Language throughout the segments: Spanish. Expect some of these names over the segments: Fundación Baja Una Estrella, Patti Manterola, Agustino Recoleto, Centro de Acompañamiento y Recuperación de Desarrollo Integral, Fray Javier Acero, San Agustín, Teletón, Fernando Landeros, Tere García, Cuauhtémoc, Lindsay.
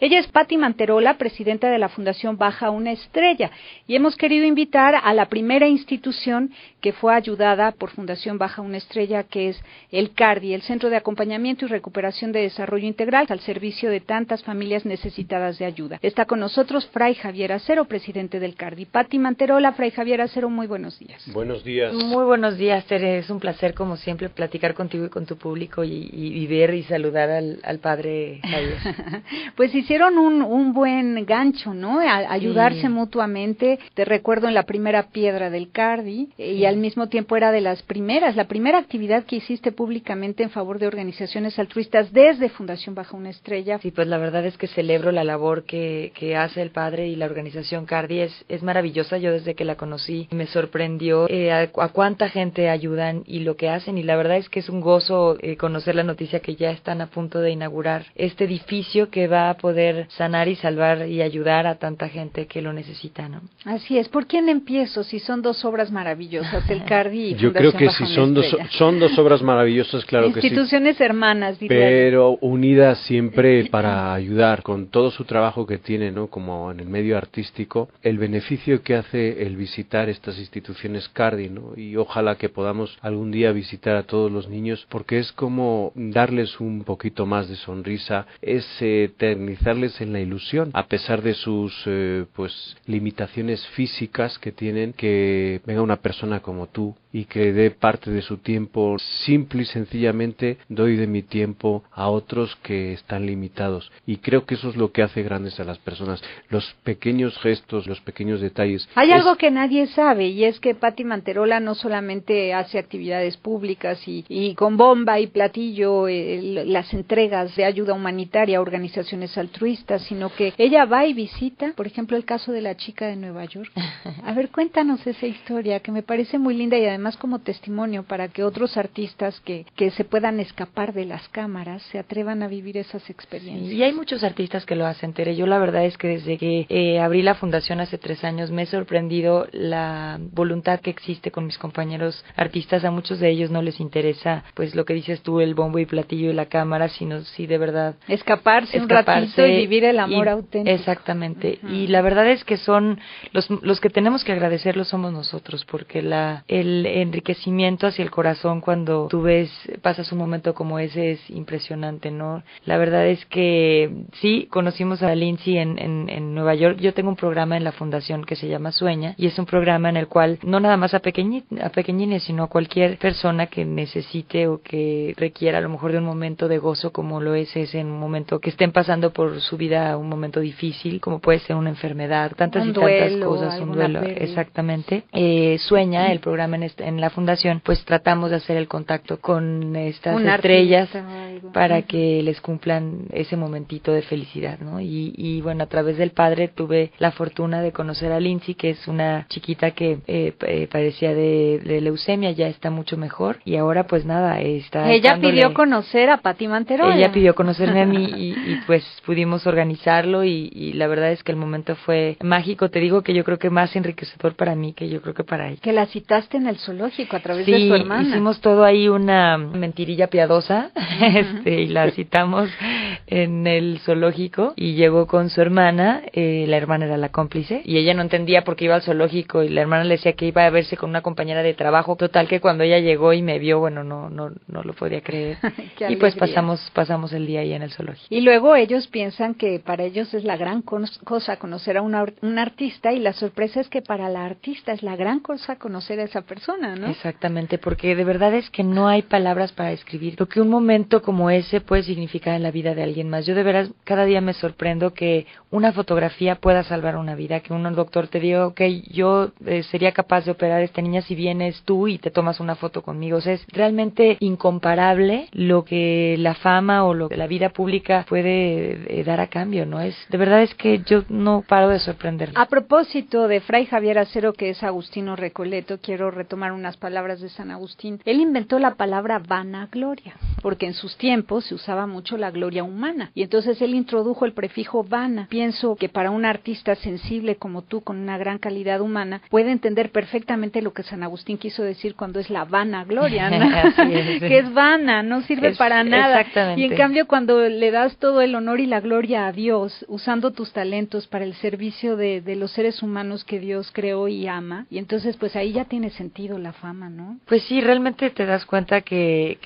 Ella es Patti Manterola, presidenta de la Fundación Baja Una Estrella, y hemos querido invitar a la primera institución que fue ayudada por Fundación Baja Una Estrella, que es el CARDI, el Centro de Acompañamiento y Recuperación de Desarrollo Integral, al servicio de tantas familias necesitadas de ayuda. Está con nosotros Fray Javier Acero, presidente del CARDI. Patti Manterola, Fray Javier Acero, muy buenos días. Buenos días. Muy buenos días, Tere. Es un placer, como siempre, platicar contigo y con tu público y ver y saludar al padre Javier. Pues sí. Hicieron un buen gancho, ¿no? Ayudarse mutuamente. Te recuerdo en la primera piedra del CARDI, y al mismo tiempo era de las primeras, la primera actividad que hiciste públicamente en favor de organizaciones altruistas desde Fundación Baja Una Estrella. Sí, pues la verdad es que celebro la labor que hace el padre y la organización CARDI. Es maravillosa. Yo desde que la conocí me sorprendió a cuánta gente ayudan y lo que hacen, y la verdad es que es un gozo conocer la noticia que ya están a punto de inaugurar este edificio que va a poder sanar y salvar y ayudar a tanta gente que lo necesita, ¿no? Así es. ¿Por quién empiezo? Si son dos obras maravillosas, el CARDI y Fundación Baja Una Estrella. Yo creo que si son dos obras maravillosas, claro que sí. Instituciones hermanas, diría. Pero unidas siempre para ayudar con todo su trabajo que tiene, ¿no? Como en el medio artístico, el beneficio que hace el visitar estas instituciones CARDI, ¿no? Y ojalá que podamos algún día visitar a todos los niños, porque es como darles un poquito más de sonrisa, ese eternizar en la ilusión, a pesar de sus limitaciones físicas que tienen, que venga una persona como tú y que dé parte de su tiempo. Simple y sencillamente doy de mi tiempo a otros que están limitados, y creo que eso es lo que hace grandes a las personas, los pequeños gestos, los pequeños detalles. Hay algo que nadie sabe, y es que Patti Manterola no solamente hace actividades públicas y con bomba y platillo las entregas de ayuda humanitaria a organizaciones altruistas, sino que ella va y visita, por ejemplo, el caso de la chica de Nueva York. A ver, cuéntanos esa historia que me parece muy linda, y además como testimonio para que otros artistas que se puedan escapar de las cámaras se atrevan a vivir esas experiencias. Sí, y hay muchos artistas que lo hacen, Tere. Yo la verdad es que desde que abrí la fundación hace 3 años me he sorprendido la voluntad que existe con mis compañeros artistas. A muchos de ellos no les interesa, pues lo que dices tú, el bombo y platillo y la cámara, sino sí de verdad escaparse un ratito y vivir el amor auténtico. Exactamente. Ajá. Y la verdad es que son los que tenemos que agradecerlos somos nosotros, porque el enriquecimiento hacia el corazón cuando tú pasas un momento como ese es impresionante, ¿no? La verdad es que sí, conocimos a Lindsay en Nueva York. Yo tengo un programa en la fundación que se llama Sueña, y es un programa en el cual no nada más a pequeñines, sino a cualquier persona que necesite o que requiera a lo mejor de un momento de gozo como lo es ese, en un momento que estén pasando por su vida un momento difícil, como puede ser una enfermedad, un duelo, exactamente. Sueña, el programa en la fundación, pues tratamos de hacer el contacto con estas estrellas para que les cumplan ese momentito de felicidad, ¿no? Y bueno, a través del padre tuve la fortuna de conocer a Lindsay, que es una chiquita que padecía de leucemia, ya está mucho mejor, y ahora pues nada, ella pidió conocer a Patti Manterola. Ella pidió conocerme a mí y pues pudimos organizarlo, y la verdad es que el momento fue mágico. Te digo que yo creo que más enriquecedor para mí que yo creo que para ella. Que la citaste en el zoológico a través de su hermana. Sí, hicimos todo ahí una mentirilla piadosa, y la citamos en el zoológico, y llegó con su hermana, la hermana era la cómplice, y ella no entendía por qué iba al zoológico, y la hermana le decía que iba a verse con una compañera de trabajo. Total que cuando ella llegó y me vio, bueno, no lo podía creer. Y pues pasamos el día ahí en el zoológico. Y luego ellos piensan que para ellos es la gran cosa conocer a un artista, y la sorpresa es que para la artista es la gran cosa conocer a esa persona, ¿no? Exactamente, porque de verdad es que no hay palabras para describir lo que un momento como ese puede significar en la vida de alguien más. Yo de veras cada día me sorprendo que una fotografía pueda salvar una vida, que un doctor te diga, okay, yo sería capaz de operar a esta niña si vienes tú y te tomas una foto conmigo. O sea, es realmente incomparable lo que la fama o lo que la vida pública puede dar a cambio, ¿no? De verdad es que yo no paro de sorprenderme. A propósito de Fray Javier Acero, que es Agustino Recoleto, quiero retomar unas palabras de San Agustín. Él inventó la palabra vanagloria, porque en sus tiempos se usaba mucho la gloria humana, y entonces él introdujo el prefijo vana. Pienso que para un artista sensible como tú, con una gran calidad humana, puede entender perfectamente lo que San Agustín quiso decir cuando es la vanagloria, ¿no? Así es. Que es vana, no sirve para nada. Exactamente. Y en cambio cuando le das todo el honor y la gloria gloria a Dios, usando tus talentos para el servicio de los seres humanos que Dios creó y ama, y entonces pues ahí ya tiene sentido la fama, ¿no? Pues sí, realmente te das cuenta que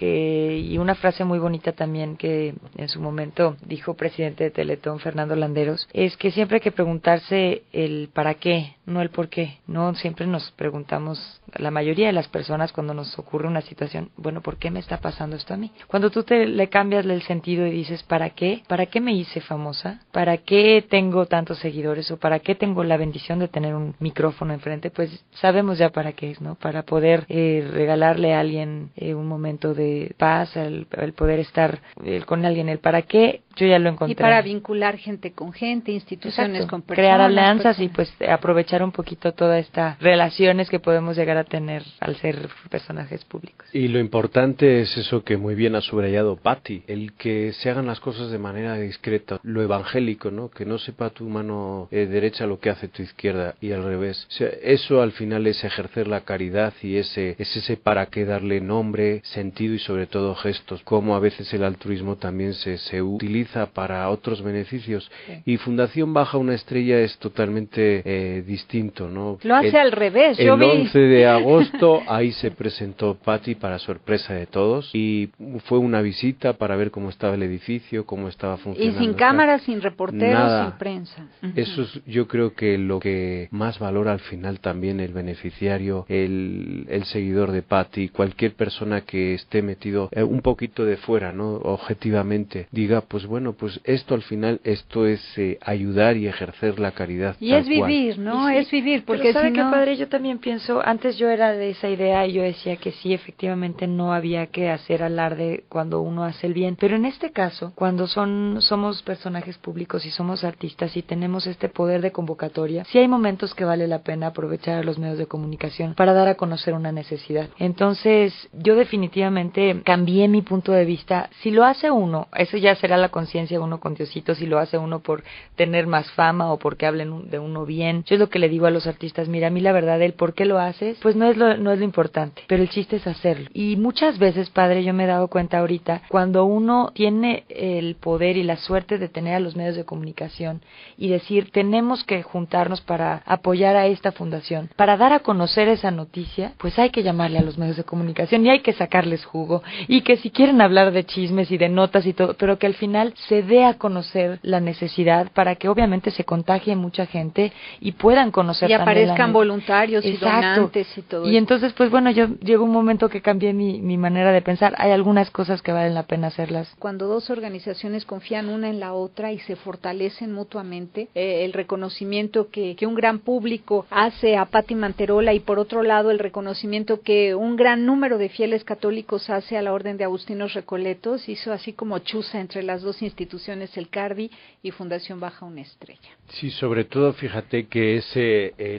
y una frase muy bonita también que en su momento dijo presidente de Teletón, Fernando Landeros, es que siempre hay que preguntarse el para qué, no el por qué, ¿no? Siempre nos preguntamos, la mayoría de las personas cuando nos ocurre una situación, bueno, ¿por qué me está pasando esto a mí? Cuando tú le cambias el sentido y dices, ¿para qué? ¿Para qué me hice famosa? ¿Para qué tengo tantos seguidores? ¿O para qué tengo la bendición de tener un micrófono enfrente? Pues sabemos ya para qué es, ¿no? Para poder regalarle a alguien un momento de paz, el poder estar con alguien. El para qué, yo ya lo encontré. Y para vincular gente con gente, instituciones Exacto. con personas. Crear alianzas y pues aprovechar un poquito todas estas relaciones que podemos llegar a tener al ser personajes públicos. Y lo importante es eso que muy bien ha subrayado Patti, el que se hagan las cosas de manera discreta, lo evangélico, ¿no? Que no sepa tu mano derecha lo que hace tu izquierda y al revés. O sea, eso al final es ejercer la caridad y ese para qué darle nombre, sentido y sobre todo gestos, como a veces el altruismo también se utiliza para otros beneficios. Sí. Y Fundación Baja Una Estrella es totalmente distinto, ¿no? Lo hace al revés. El 11 de agosto ahí se presentó Patti para sorpresa de todos y fue una visita para ver cómo estaba el edificio, cómo estaba funcionando. Y sin cámaras, sin reporteros, nada. Sin prensa. Uh-huh. Eso es, yo creo que lo que más valora al final también el beneficiario, el seguidor de Patti, cualquier persona que esté metido un poquito de fuera, ¿no? Objetivamente, diga, pues bueno, pues esto al final, esto es ayudar y ejercer la caridad. Y es vivir, cual. ¿No? Sí, es vivir, porque ¿sabe si qué, no... padre? Yo también pienso, antes yo era de esa idea y yo decía que sí, efectivamente no había que hacer alarde cuando uno hace el bien, pero en este caso, cuando somos personajes públicos y somos artistas y tenemos este poder de convocatoria, sí hay momentos que vale la pena aprovechar a los medios de comunicación para dar a conocer una necesidad. Entonces, yo definitivamente cambié mi punto de vista. Si lo hace uno, eso ya será la conciencia de uno con Diosito, si lo hace uno por tener más fama o porque hablen de uno bien. Yo es lo que le digo a los artistas, mira, a mí la verdad, el por qué lo haces, pues no es lo importante, pero el chiste es hacerlo. Y muchas veces, padre, yo me he dado cuenta ahorita, cuando uno tiene el poder y la suerte de tener a los medios de comunicación y decir, tenemos que juntarnos para apoyar a esta fundación, para dar a conocer esa noticia, pues hay que llamarle a los medios de comunicación y hay que sacarles jugo, y que si quieren hablar de chismes y de notas y todo, pero que al final se dé a conocer la necesidad para que obviamente se contagie mucha gente y puedan conocer y también aparezcan voluntarios Exacto. y donantes y todo. Y entonces, pues bueno, yo llevo un momento que cambié mi manera de pensar. Hay algunas cosas que valen la pena hacerlas. Cuando dos organizaciones confían una en la otra y se fortalecen mutuamente, el reconocimiento que un gran público hace a Patti Manterola y por otro lado el reconocimiento que un gran número de fieles católicos hace a la Orden de Agustino Recoleto, hizo así como chuza entre las dos instituciones, el CARDI y Fundación Baja Una Estrella. Sí, sobre todo fíjate que es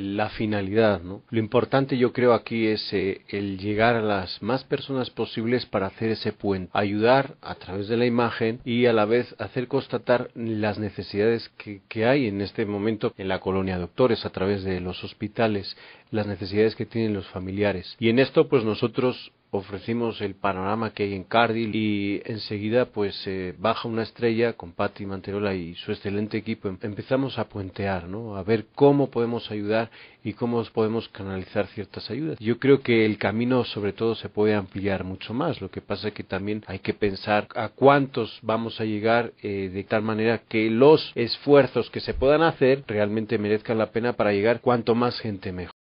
la finalidad, ¿no? Lo importante yo creo aquí es el llegar a las más personas posibles para hacer ese puente, ayudar a través de la imagen y a la vez hacer constatar las necesidades que hay en este momento en la colonia de doctores, a través de los hospitales, las necesidades que tienen los familiares. Y en esto pues nosotros ofrecimos el panorama que hay en Cardiff y enseguida pues Baja Una Estrella con Patti Manterola y su excelente equipo empezamos a puentear, ¿no? A ver cómo podemos ayudar y cómo podemos canalizar ciertas ayudas. Yo creo que el camino sobre todo se puede ampliar mucho más, lo que pasa es que también hay que pensar a cuántos vamos a llegar de tal manera que los esfuerzos que se puedan hacer realmente merezcan la pena para llegar cuanto más gente mejor.